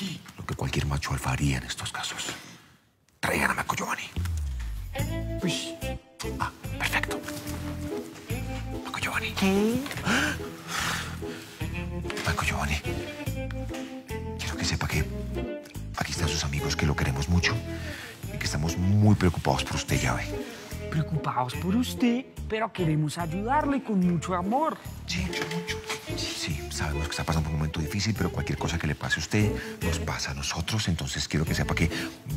aquí. Lo que cualquier macho alfa haría en estos casos. Traigan a Maicol Giovanny. Uy. Ah, perfecto. Maicol Giovanny. ¿Qué? ¿Ah? Maicol Giovanny. Quiero que sepa que aquí están sus amigos, que lo queremos mucho y que estamos muy preocupados por usted, ya ve. Preocupados por usted, pero queremos ayudarle con mucho amor. Sí, mucho. Sí, sabemos que está pasando por un momento difícil, pero cualquier cosa que le pase a usted nos pasa a nosotros, entonces quiero que sepa que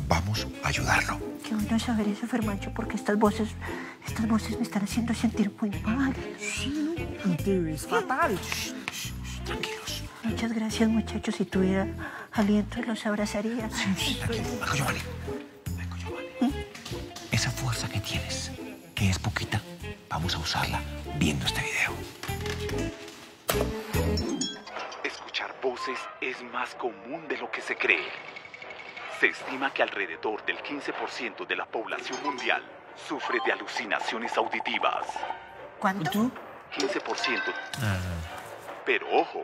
vamos a ayudarlo. Qué bueno saber eso, Fermancho, porque estas voces me están haciendo sentir muy mal. Sí, y te ves fatal. Tranquilos. Muchas gracias, muchachos. Si tuviera aliento, los abrazaría. Sí, tranquilo. Maicol Giovanny. Esa fuerza que tienes, que es poquita, vamos a usarla viendo este video. Escuchar voces es más común de lo que se cree. Se estima que alrededor del 15% de la población mundial sufre de alucinaciones auditivas. ¿Cuánto? ¿Tú? 15%. Pero ojo,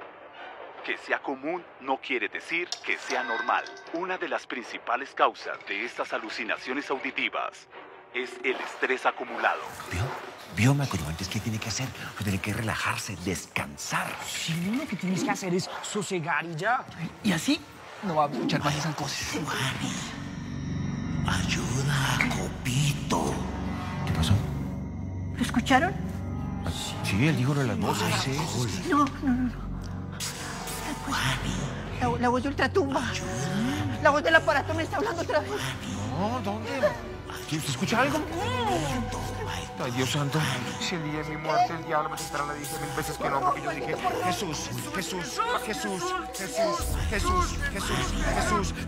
que sea común no quiere decir que sea normal. Una de las principales causas de estas alucinaciones auditivas es el estrés acumulado. ¿Vio, Maicol? Antes, ¿qué tiene que hacer? Tiene que relajarse, descansar. Sí, lo que tienes que hacer es sosegar y ya. Y así no va a escuchar más esas cosas. Juani, ayuda a Copito. ¿Qué pasó? ¿Lo escucharon? Sí, él dijo lo de las voces. No. La voz de ultratumba. Ayuda. La voz del aparato me está hablando otra vez. No, ¿dónde? ¿Usted escucha algo? No. Ay, Dios santo. Si el día de mi muerte, el diablo me sentará, le dije 1000 veces que no, porque yo dije,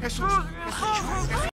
Jesús.